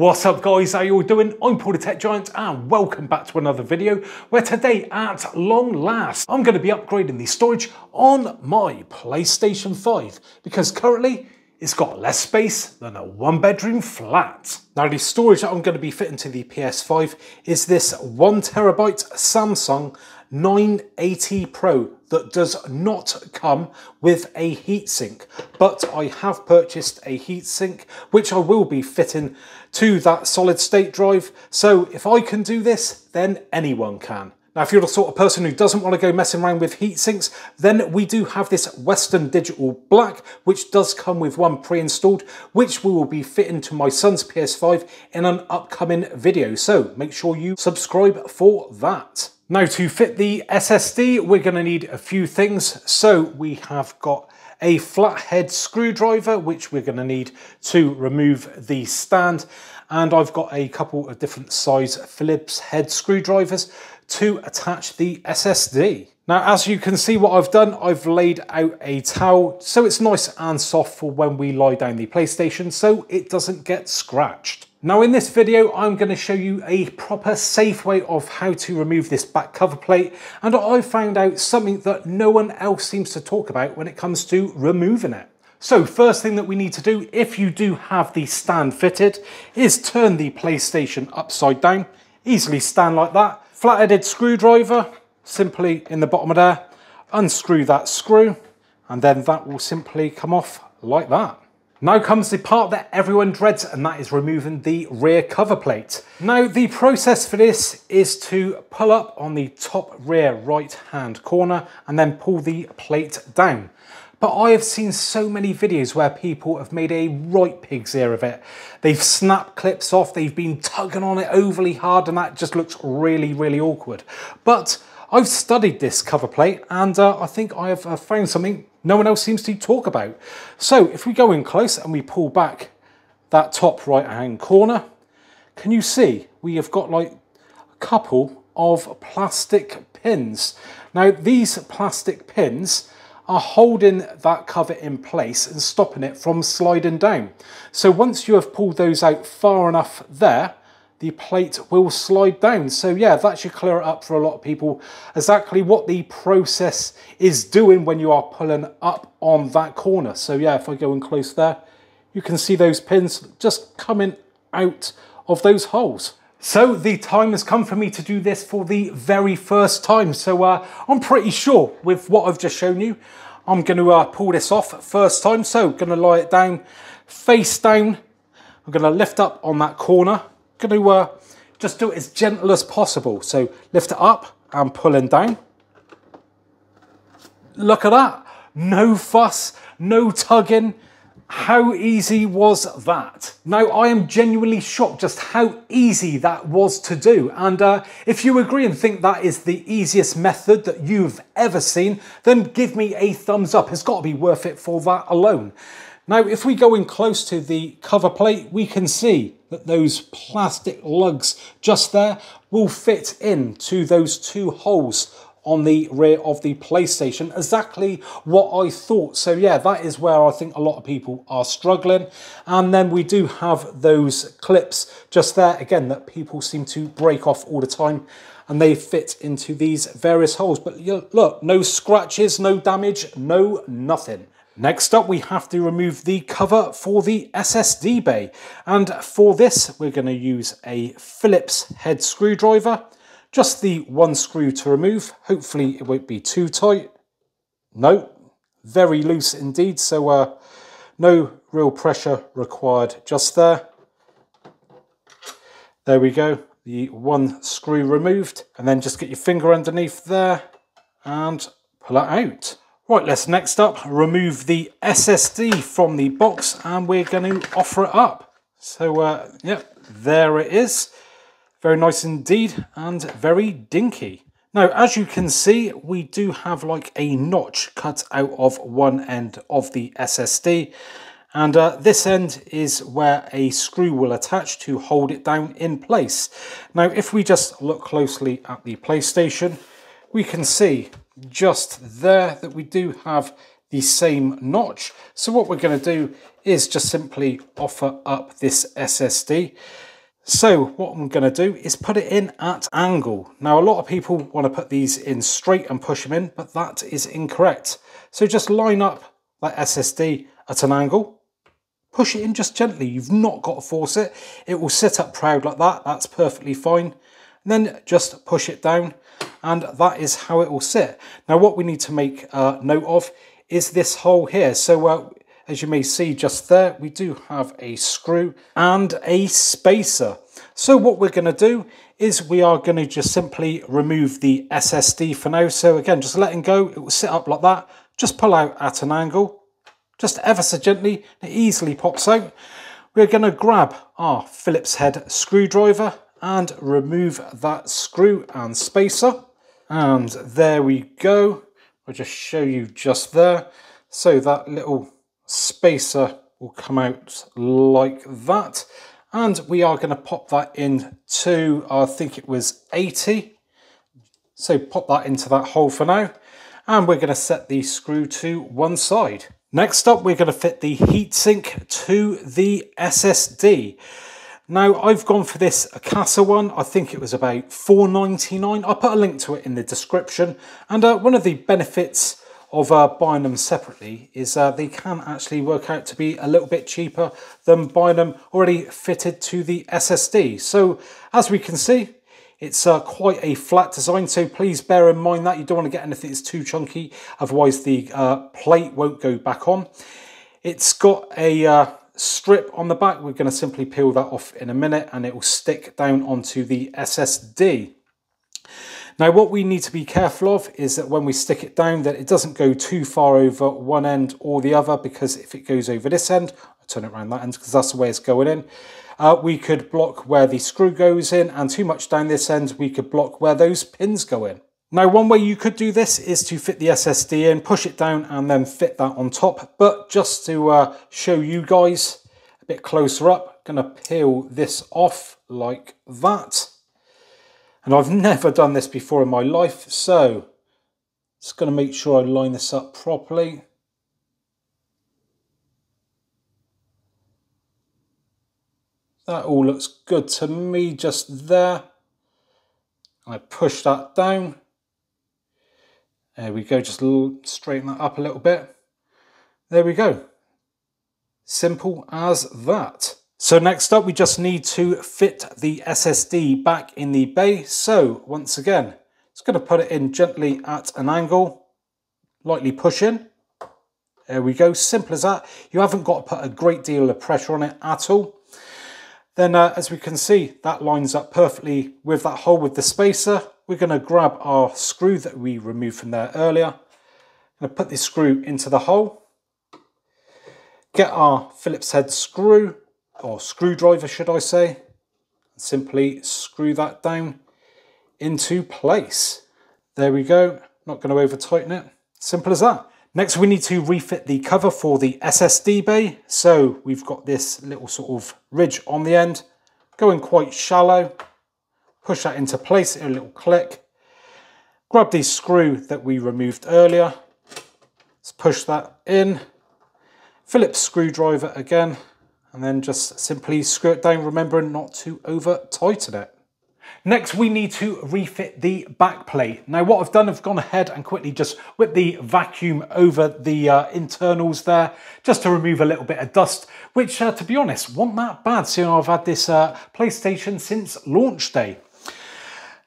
What's up guys, how you all doing? I'm Paul The Tech Giant and welcome back to another video where today at long last I'm going to be upgrading the storage on my PlayStation 5 because currently it's got less space than a one-bedroom flat. Now the storage that I'm going to be fitting to the PS5 is this 1TB Samsung 980 Pro that does not come with a heatsink, but I have purchased a heatsink which I will be fitting to that solid state drive. So if I can do this, then anyone can. Now, if you're the sort of person who doesn't want to go messing around with heatsinks, then we do have this Western Digital Black, which does come with one pre-installed, which we will be fitting to my son's PS5 in an upcoming video. So make sure you subscribe for that. Now to fit the SSD, we're going to need a few things. So we have got a flathead screwdriver, which we're going to need to remove the stand. And I've got a couple of different size Phillips head screwdrivers to attach the SSD. Now, as you can see what I've done, I've laid out a towel so it's nice and soft for when we lie down the PlayStation so it doesn't get scratched. Now in this video, I'm going to show you a proper safe way of how to remove this back cover plate, and I found out something that no one else seems to talk about when it comes to removing it. So first thing that we need to do, if you do have the stand fitted, is turn the PlayStation upside down, easily stand like that, flat-headed screwdriver, simply in the bottom of there, unscrew that screw, and then that will simply come off like that. Now comes the part that everyone dreads, and that is removing the rear cover plate. Now the process for this is to pull up on the top rear right hand corner and then pull the plate down. But I have seen so many videos where people have made a right pig's ear of it. They've snapped clips off, they've been tugging on it overly hard, and that just looks really, really awkward. But I've studied this cover plate, and I think I have found something no one else seems to talk about. So if we go in close and we pull back that top right hand corner, can you see we have got like a couple of plastic pins? Now these plastic pins are holding that cover in place and stopping it from sliding down. So once you have pulled those out far enough there, the plate will slide down. So yeah, that should clear it up for a lot of people exactly what the process is doing when you are pulling up on that corner. So yeah, if I go in close there, you can see those pins just coming out of those holes. So the time has come for me to do this for the very first time. So I'm pretty sure with what I've just shown you, I'm going to pull this off first time. So going to lie it down, face down. I'm going to lift up on that corner. Going to just do it as gentle as possible. So lift it up and pulling down. Look at that. No fuss, no tugging. How easy was that? Now I am genuinely shocked just how easy that was to do, and if you agree and think that is the easiest method that you've ever seen, then give me a thumbs up. It's got to be worth it for that alone. Now if we go in close to the cover plate, we can see that those plastic lugs just there will fit into those two holes on the rear of the PlayStation, exactly what I thought. So yeah, that is where I think a lot of people are struggling. And then we do have those clips just there again that people seem to break off all the time, and they fit into these various holes. But look, no scratches, no damage, no nothing. Next up, we have to remove the cover for the SSD bay, and for this we're going to use a Phillips head screwdriver. Just the one screw to remove. Hopefully it won't be too tight. No, very loose indeed. So no real pressure required just there. There we go. The one screw removed. And then just get your finger underneath there and pull it out. Right, let's next up remove the SSD from the box, and we're going to offer it up. So yep, there it is. Very nice indeed, and very dinky. Now, as you can see, we do have like a notch cut out of one end of the SSD. And this end is where a screw will attach to hold it down in place. Now, if we just look closely at the PlayStation, we can see just there that we do have the same notch. So what we're going to do is just simply offer up this SSD. So what I'm going to do is put it in at angle. Now a lot of people want to put these in straight and push them in, but that is incorrect. So just line up that SSD at an angle, push it in just gently. You've not got to force it. It will sit up proud like that. That's perfectly fine. And then just push it down and that is how it will sit. Now what we need to make note of is this hole here. So as you may see just there, we do have a screw and a spacer. So what we're going to do is we are going to just simply remove the SSD for now. So again, just letting go, it will sit up like that. Just pull out at an angle, just ever so gently, it easily pops out. We're going to grab our Phillips head screwdriver and remove that screw and spacer. And there we go. I'll just show you just there. So that little spacer will come out like that, and we are going to pop that in to, I think it was 80, so pop that into that hole for now, and we're going to set the screw to one side. Next up, we're going to fit the heatsink to the SSD. Now I've gone for this Akasa one. I think it was about $4.99. I'll put a link to it in the description, and one of the benefits of buying them separately is they can actually work out to be a little bit cheaper than buying them already fitted to the SSD. So as we can see, it's quite a flat design, so please bear in mind that you don't want to get anything that's too chunky, otherwise the plate won't go back on. It's got a strip on the back. We're going to simply peel that off in a minute and it will stick down onto the SSD. Now what we need to be careful of is that when we stick it down, that it doesn't go too far over one end or the other, because if it goes over this end, I'll turn it around that end because that's the way it's going in, we could block where the screw goes in, and too much down this end, we could block where those pins go in. Now one way you could do this is to fit the SSD in, push it down and then fit that on top, but just to show you guys a bit closer up, I'm going to peel this off like that. And I've never done this before in my life, so just going to make sure I line this up properly. That all looks good to me just there. I push that down. There we go, just straighten that up a little bit. There we go. Simple as that. So next up, we just need to fit the SSD back in the bay. So once again, just going to put it in gently at an angle, lightly push in. There we go, simple as that. You haven't got to put a great deal of pressure on it at all. Then as we can see, that lines up perfectly with that hole with the spacer. We're going to grab our screw that we removed from there earlier. I'm going to put this screw into the hole, get our Phillips head screw, or screwdriver should I say, simply screw that down into place. There we go, not going to over tighten it, simple as that. Next we need to refit the cover for the SSD bay. So we've got this little sort of ridge on the end, going quite shallow, push that into place in a little click, grab the screw that we removed earlier, let's push that in, Phillips screwdriver again, and then just simply screw it down, remembering not to over tighten it. Next, we need to refit the back plate. Now what I've done, I've gone ahead and quickly just whipped the vacuum over the internals there, just to remove a little bit of dust, which to be honest, wasn't that bad, seeing I've had this PlayStation since launch day.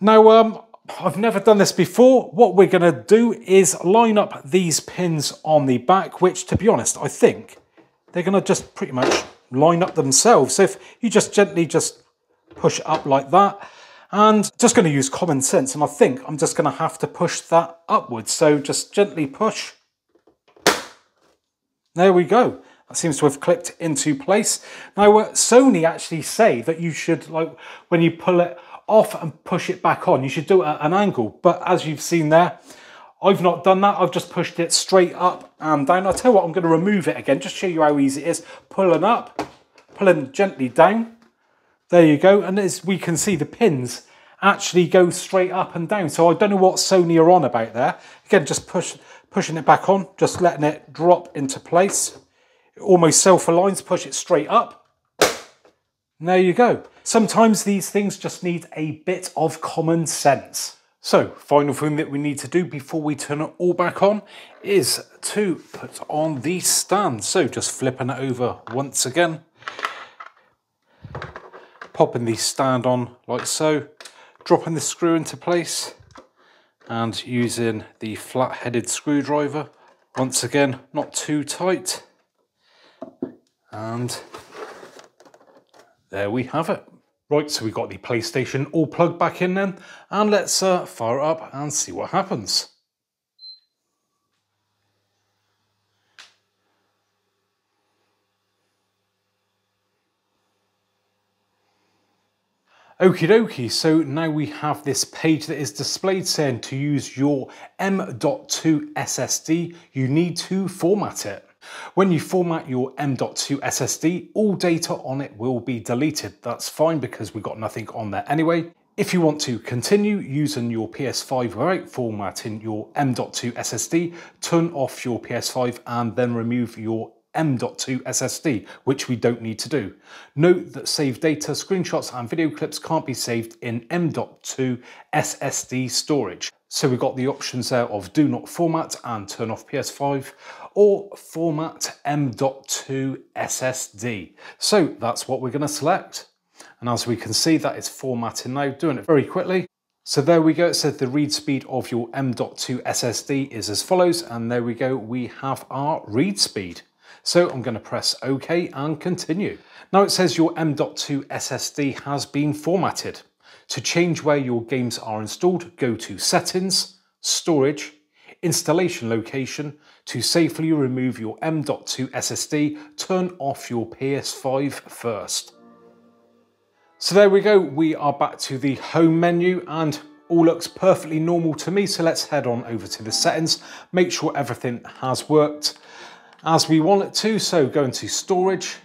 Now, I've never done this before. What we're gonna do is line up these pins on the back, which to be honest, I think they're gonna just pretty much line up themselves. So if you just gently just push up like that, and just going to use common sense, and I think I'm just going to have to push that upwards. So just gently push. There we go. That seems to have clipped into place. Now Sony actually say that you should, like when you pull it off and push it back on, you should do it at an angle, but as you've seen there, I've not done that. I've just pushed it straight up and down. I'll tell you what, I'm going to remove it again, just show you how easy it is. Pulling up, pulling gently down. There you go. And as we can see, the pins actually go straight up and down. So I don't know what Sony are on about there. Again, just pushing it back on, just letting it drop into place. It almost self-aligns, push it straight up. And there you go. Sometimes these things just need a bit of common sense. So, final thing that we need to do before we turn it all back on is to put on the stand. So just flipping it over once again, popping the stand on like so, dropping the screw into place and using the flat-headed screwdriver. Once again, not too tight. And there we have it. Right, so we've got the PlayStation all plugged back in then, and let's fire it up and see what happens. Okie dokie, so now we have this page that is displayed saying to use your M.2 SSD, you need to format it. When you format your M.2 SSD, all data on it will be deleted. That's fine because we've got nothing on there anyway. If you want to continue using your PS5 without formatting your M.2 SSD, turn off your PS5 and then remove your M.2 SSD, which we don't need to do. Note that saved data, screenshots and video clips can't be saved in M.2 SSD storage. So we've got the options there of do not format and turn off PS5, or format M.2 SSD. So that's what we're going to select. And as we can see, that is formatting now, doing it very quickly. So there we go, it says the read speed of your M.2 SSD is as follows, and there we go, we have our read speed. So I'm going to press OK and continue. Now it says your M.2 SSD has been formatted. To change where your games are installed, go to Settings, Storage, Installation Location. To safely remove your M.2 SSD, turn off your PS5 first. So there we go, we are back to the home menu and all looks perfectly normal to me. So let's head on over to the settings, make sure everything has worked as we want it to. So go into Storage.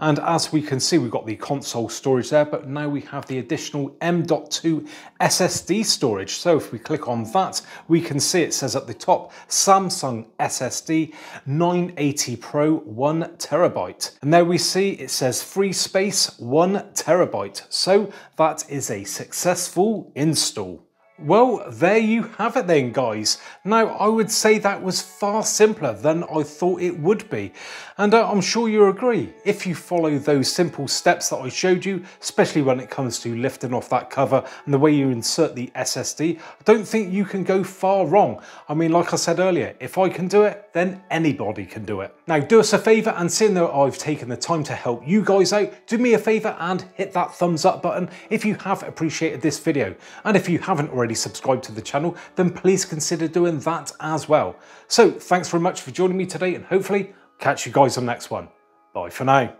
And as we can see, we've got the console storage there, but now we have the additional M.2 SSD storage. So if we click on that, we can see it says at the top, Samsung SSD 980 Pro 1TB. And there we see it says free space 1TB. So that is a successful install. Well, there you have it then, guys. Now, I would say that was far simpler than I thought it would be. And I'm sure you agree, if you follow those simple steps that I showed you, especially when it comes to lifting off that cover and the way you insert the SSD, I don't think you can go far wrong. I mean, like I said earlier, if I can do it, then anybody can do it. Now, do us a favor, and seeing that I've taken the time to help you guys out, do me a favor and hit that thumbs up button if you have appreciated this video. And if you haven't already subscribed to the channel, then please consider doing that as well. So thanks very much for joining me today, and hopefully catch you guys on the next one. Bye for now.